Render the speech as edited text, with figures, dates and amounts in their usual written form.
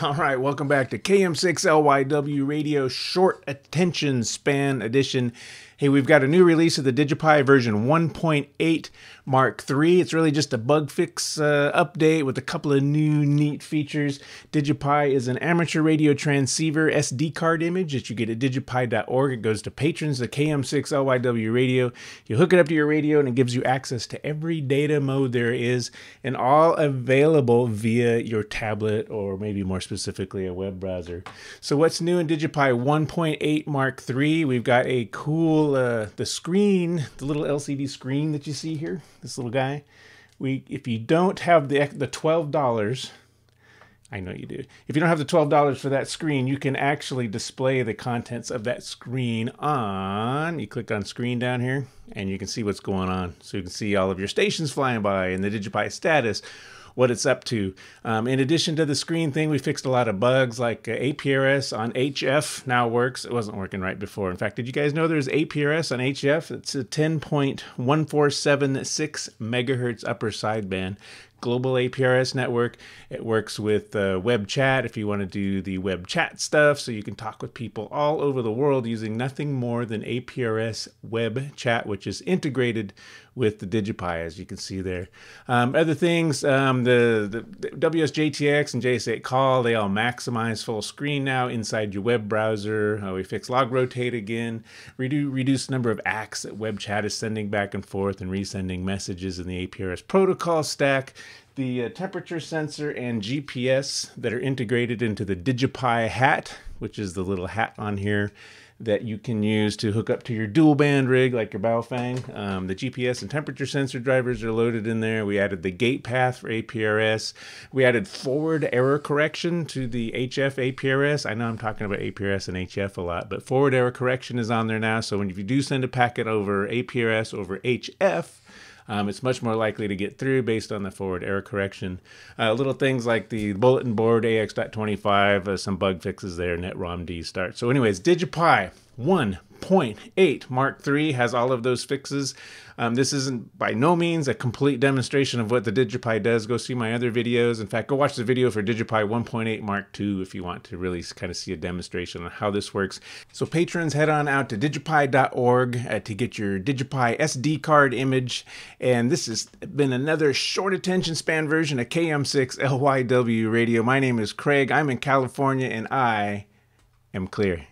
All right, welcome back to KM6LYW Radio Short Attention Span Edition. Hey, we've got a new release of the DigiPi version 1.8 Mark III. It's really just a bug fix update with a couple of new neat features. DigiPi is an amateur radio transceiver SD card image that you get at digipi.org. It goes to patrons, the KM6LYW radio. You hook it up to your radio and it gives you access to every data mode there is, and all available via your tablet or maybe more specifically a web browser. So what's new in DigiPi 1.8 Mark III? We've got a cool the screen, the little LCD screen that you see here, this little guy. If you don't have the $12, I know you do. If you don't have the $12 for that screen, you can actually display the contents of that screen on. You click on screen down here, and you can see what's going on. So you can see all of your stations flying by and the DigiPi status, what it's up to. In addition to the screen thing, we fixed a lot of bugs, like APRS on HF now works. It wasn't working right before. In fact, did you guys know there's APRS on HF? It's a 10.1476 megahertz upper sideband global APRS network. It works with web chat if you want to do the web chat stuff, so you can talk with people all over the world using nothing more than APRS web chat, which is integrated with the DigiPi, as you can see there. Other things, the WSJTX and JS8 call, they all maximize full screen now inside your web browser. We fix log rotate again, reduce the number of acts that web chat is sending back and forth and resending messages in the APRS protocol stack. The temperature sensor and GPS that are integrated into the DigiPi hat, which is the little hat on here that you can use to hook up to your dual band rig like your Baofeng. The GPS and temperature sensor drivers are loaded in there. We added the gate path for APRS. We added forward error correction to the HF APRS. I know I'm talking about APRS and HF a lot, but forward error correction is on there now. So if you do send a packet over APRS over HF, it's much more likely to get through based on the forward error correction. Little things like the bulletin board, AX.25, some bug fixes there, NetROMD start. So anyways, DigiPi 1.8 Mark III has all of those fixes. This isn't by no means a complete demonstration of what the DigiPi does. Go see my other videos. In fact, go watch the video for DigiPi 1.8 Mark II if you want to really kind of see a demonstration on how this works. So patrons, head on out to digipi.org to get your DigiPi SD card image. And this has been another short attention span version of KM6LYW Radio. My name is Craig. I'm in California and I am clear.